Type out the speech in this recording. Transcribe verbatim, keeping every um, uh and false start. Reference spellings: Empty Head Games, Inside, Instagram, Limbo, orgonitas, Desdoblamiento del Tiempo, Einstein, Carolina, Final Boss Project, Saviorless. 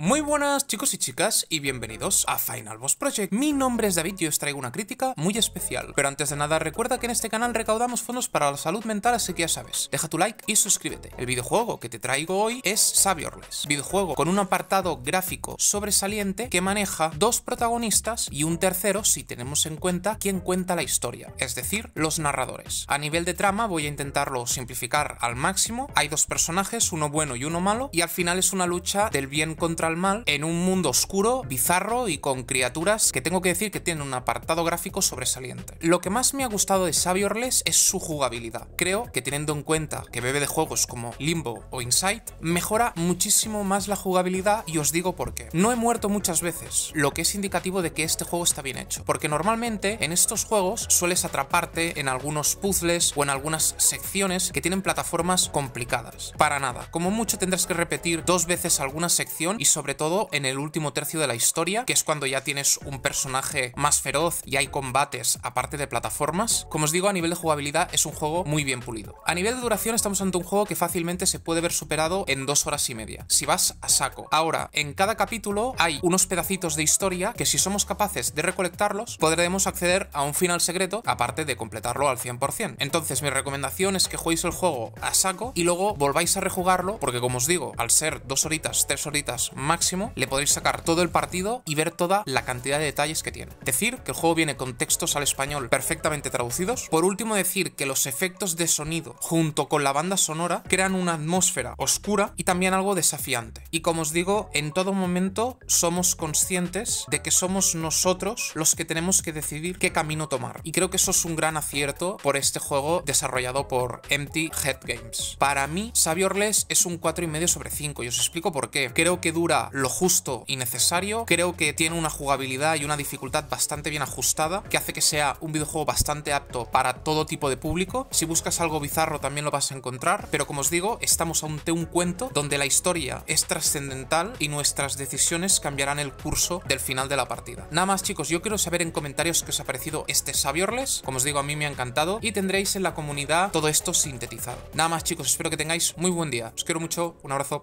Muy buenas chicos y chicas y bienvenidos a Final Boss Project. Mi nombre es David y os traigo una crítica muy especial. Pero antes de nada recuerda que en este canal recaudamos fondos para la salud mental, así que ya sabes, deja tu like y suscríbete. El videojuego que te traigo hoy es Saviorless, videojuego con un apartado gráfico sobresaliente que maneja dos protagonistas y un tercero si tenemos en cuenta quién cuenta la historia, es decir, los narradores. A nivel de trama voy a intentarlo simplificar al máximo. Hay dos personajes, uno bueno y uno malo, y al final es una lucha del bien contra al mal en un mundo oscuro, bizarro y con criaturas que tengo que decir que tienen un apartado gráfico sobresaliente. Lo que más me ha gustado de Saviorless es su jugabilidad. Creo que teniendo en cuenta que bebe de juegos como Limbo o Inside, mejora muchísimo más la jugabilidad y os digo por qué. No he muerto muchas veces, lo que es indicativo de que este juego está bien hecho, porque normalmente en estos juegos sueles atraparte en algunos puzzles o en algunas secciones que tienen plataformas complicadas. Para nada, como mucho tendrás que repetir dos veces alguna sección y sobre todo en el último tercio de la historia, que es cuando ya tienes un personaje más feroz y hay combates aparte de plataformas. Como os digo, a nivel de jugabilidad es un juego muy bien pulido. A nivel de duración estamos ante un juego que fácilmente se puede ver superado en dos horas y media, si vas a saco. Ahora, en cada capítulo hay unos pedacitos de historia que si somos capaces de recolectarlos, podremos acceder a un final secreto, aparte de completarlo al cien por cien. Entonces mi recomendación es que juguéis el juego a saco y luego volváis a rejugarlo, porque como os digo, al ser dos horitas, tres horitas máximo, le podéis sacar todo el partido y ver toda la cantidad de detalles que tiene. Decir que el juego viene con textos al español perfectamente traducidos. Por último, decir que los efectos de sonido junto con la banda sonora crean una atmósfera oscura y también algo desafiante. Y como os digo, en todo momento somos conscientes de que somos nosotros los que tenemos que decidir qué camino tomar. Y creo que eso es un gran acierto por este juego desarrollado por Empty Head Games. Para mí, Saviorless es un cuatro coma cinco sobre cinco y os explico por qué. Creo que dura lo justo y necesario, creo que tiene una jugabilidad y una dificultad bastante bien ajustada, que hace que sea un videojuego bastante apto para todo tipo de público. Si buscas algo bizarro también lo vas a encontrar, pero como os digo, estamos ante un cuento donde la historia es trascendental y nuestras decisiones cambiarán el curso del final de la partida. Nada más chicos, yo quiero saber en comentarios qué os ha parecido este Saviorless, como os digo, a mí me ha encantado y tendréis en la comunidad todo esto sintetizado. Nada más chicos, espero que tengáis muy buen día, os quiero mucho, un abrazo.